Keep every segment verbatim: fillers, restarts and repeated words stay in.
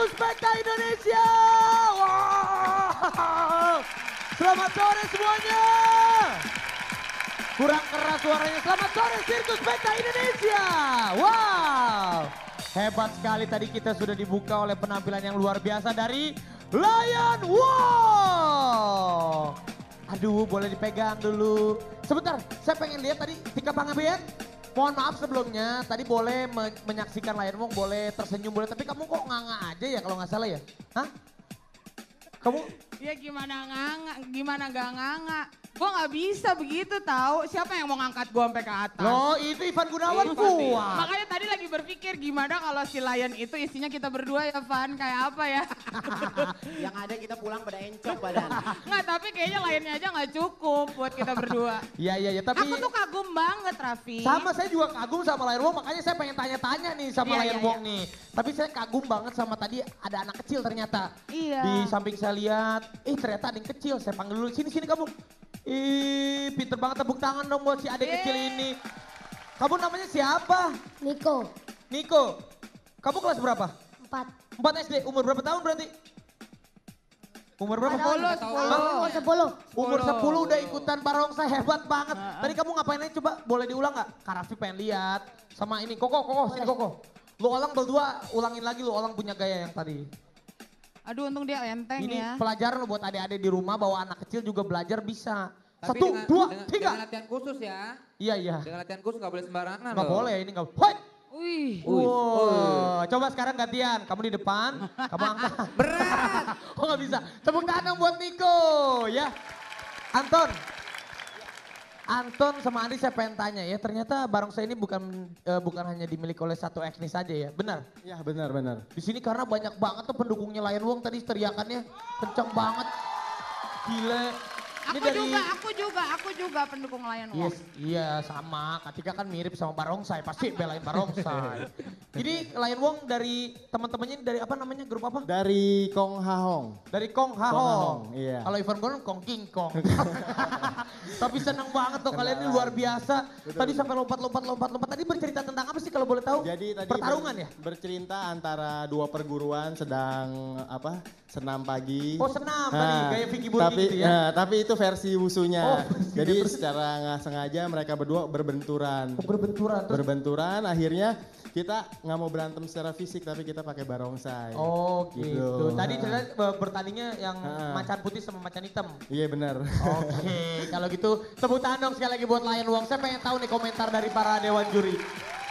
Sirkus Spekta Indonesia. Wow. Selamat sore semuanya. Kurang keras suaranya. Selamat sore Sirkus Spekta Indonesia. Wow. Hebat sekali tadi kita sudah dibuka oleh penampilan yang luar biasa dari Lion Wong. Aduh, boleh dipegang dulu. Sebentar, saya pengen lihat tadi Tika Pangabean. Mohon maaf sebelumnya, tadi boleh men menyaksikan Lion Wong, boleh tersenyum, boleh. Tapi kamu kok nganga aja ya kalau nggak salah ya? Hah? Kamu? Ya gimana nganga, gimana gak nganga. Gue nggak bisa begitu tahu. Siapa yang mau ngangkat gue sampai ke atas? Loh itu Ivan Gunawan gua. Makanya tadi lagi berpikir gimana kalau si Lion itu isinya kita berdua ya Van, kayak apa ya? Yang ada kita pulang pada encok badan. Nggak, tapi kayaknya Lionnya aja nggak cukup buat kita berdua. Iya, iya, ya, tapi... Aku tuh kagum banget, Raffi. Sama, saya juga kagum sama Lion Wong, makanya saya pengen tanya-tanya nih sama ya, Lion ya, Wong ya. nih. Tapi saya kagum banget sama tadi ada anak kecil ternyata. Iya. Di samping saya lihat, eh ternyata ada yang kecil. Saya panggil dulu, sini-sini kamu. Ih, pinter banget, tepuk tangan dong buat si adik Yeay. kecil ini. Kamu namanya siapa? Niko. Niko, kamu kelas berapa? Empat. Empat S D, umur berapa tahun berarti? Umur berapa? Sepuluh, sepuluh. Sepuluh. Umur sepuluh udah ikutan Barongsai, hebat banget. Tadi kamu ngapain aja coba, boleh diulang gak? Kak Raffi pengen lihat. Sama ini, Koko, Koko, sini Koko. Lu orang berdua, ulangin lagi lu orang punya gaya yang tadi. Aduh, untung dia enteng ini ya. Ini pelajaran lo buat adik-adik di rumah, bawa anak kecil juga belajar bisa. Tapi Satu, dengan, dua, dengan, tiga. Dengan latihan khusus ya. Iya, iya. Dengan latihan khusus gak boleh sembarangan gak loh. boleh, ini gak boleh. Wih. Wow. Coba sekarang gantian, kamu di depan, kamu angkat. Berat. Oh gak bisa. Tepuk tangan buat Niko ya. Anton. Anton sama Andi saya pengen tanya ya, ternyata Barongsai ini bukan uh, bukan hanya dimiliki oleh satu etnis saja ya, benar? Ya benar, benar. Di sini karena banyak banget tuh pendukungnya Lion Wong tadi teriakannya kenceng banget, gila. Ini aku dari... juga, aku juga, aku juga pendukung Lion Wong. Yes, iya sama, Katika kan mirip sama Barongsai, pasti belain Barongsai. Jadi Lion Wong dari teman-temannya dari apa namanya, grup apa? Dari Kong Ha Hong. Dari Kong Ha Hong, iya. Kalau Ivan Gunawan Kong King Kong. Tapi senang banget tuh kalian ini luar biasa. Betul, tadi sampai lompat-lompat-lompat-lompat. Tadi bercerita tentang apa sih kalau boleh tahu? Jadi tadi pertarungan ber, ya? Bercerita antara dua perguruan sedang apa? Senam pagi. Oh senam nah, tadi kayak Vicky Burki gitu ya? Nah, tapi itu versi wusunya. Oh, jadi ya, secara nggak sengaja mereka berdua berbenturan. Oh, berbenturan. Terus? Berbenturan akhirnya kita nggak mau berantem secara fisik tapi kita pakai barongsai. Oh gitu. gitu. Tadi jelas bertandingnya yang ha. macan putih sama macan hitam. Iya benar. Oke, okay. Kalau gitu tepuk tangan dong sekali lagi buat Lion Wong. Saya pengen tahu nih komentar dari para dewan juri.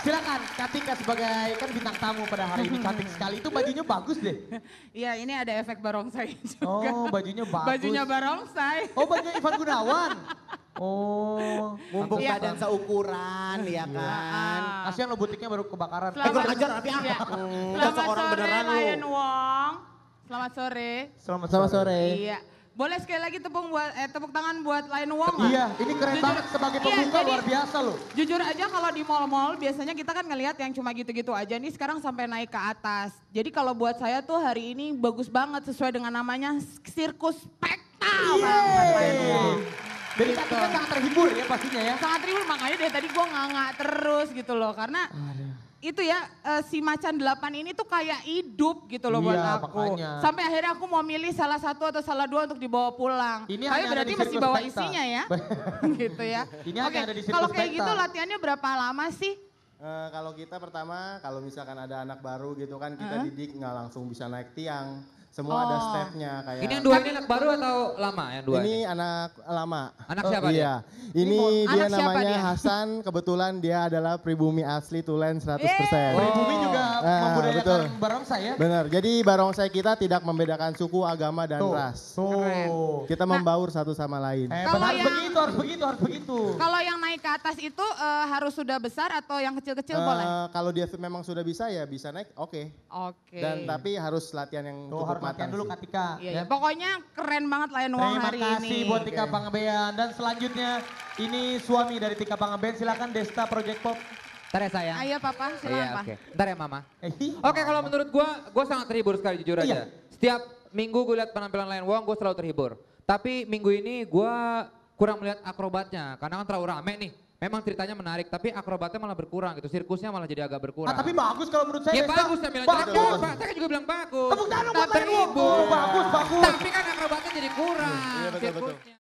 Silakan Katika sebagai kan bintang tamu pada hari ini, cantik sekali. Itu bajunya bagus deh. Iya ini ada efek barongsai juga. Oh bajunya bagus. Bajunya barongsai. Oh bajunya Ivan Gunawan. Oh, mumpung ya, badan seukuran, ya kan. Ya. Kasihan lo butiknya baru kebakaran. Selamat eh kurang ajar tapi apa? Ya. Hmm. Selamat sore Lion Wong. Selamat sore. Selamat, Selamat sore. sore. Iya. Boleh sekali lagi tepung buat, eh, tepuk tangan buat Lion Wong kan? Iya, ini keren jujur, banget sebagai pembuka iya, luar biasa loh. Jujur aja kalau di mall-mall biasanya kita kan ngelihat yang cuma gitu-gitu aja. Nih sekarang sampai naik ke atas. Jadi kalau buat saya tuh hari ini bagus banget sesuai dengan namanya Sirkus Spekta. Jadi gitu. Katika sangat terhibur ya pastinya ya. Sangat terhibur, makanya dari tadi gue nganga terus gitu loh. Karena Aduh. itu ya uh, si macan delapan ini tuh kayak hidup gitu loh iya, buat aku. Makanya. Sampai akhirnya aku mau milih salah satu atau salah dua untuk dibawa pulang. Ini Tapi berarti masih bawa Spekta. isinya ya. Gitu ya. Ini Oke, ada di kalau kayak gitu latihannya berapa lama sih? Uh, kalau kita pertama, kalau misalkan ada anak baru gitu kan kita uh-huh. didik nggak langsung bisa naik tiang. Semua oh. ada stepnya kayak. Ini yang dua ini anak baru atau lama yang dua? Ini anak lama. Anak siapa oh, iya. dia? Ini anak dia namanya dia? Hasan. Kebetulan dia adalah pribumi asli Tulen seratus persen. Yeay. Pribumi juga nah, membudayakan Barongsai ya? Benar. Jadi Barongsai kita tidak membedakan suku, agama dan Tuh. ras. Tuh. Kita nah, membaur satu sama lain. Eh, kalau yang, begitu, harus begitu, harus begitu. Kalau yang naik ke atas itu uh, harus sudah besar atau yang kecil-kecil uh, boleh? Kalau dia memang sudah bisa ya bisa naik oke. Okay. Oke. Okay. Dan tapi harus latihan yang Tuh, cukup. Latihan dulu Katika. Iya, ya. Pokoknya keren banget Lion Wong hari ini. Terima kasih buat Tika okay. Pangabean. Dan selanjutnya ini suami dari Tika Pangabean. Silakan Desta Project Pop. Ntar ya sayang. Ayo papa, silakan iya, pak. Okay. Ntar ya mama. Oke okay, kalau menurut gue, gue sangat terhibur sekali jujur iya. aja. Setiap minggu gue lihat penampilan Lion Wong, gue selalu terhibur. Tapi minggu ini gue kurang melihat akrobatnya. Karena kan terlalu rame nih. Memang ceritanya menarik, tapi akrobatnya malah berkurang gitu, sirkusnya malah jadi agak berkurang. Ah, tapi bagus kalau menurut saya. Ya Desta, bagus, saya bilang bagus. Bagus. Saya juga bilang bagus. Tepuk tangan buat Bagus, bagus. Tapi kan akrobatnya jadi kurang. Iya, betul, betul.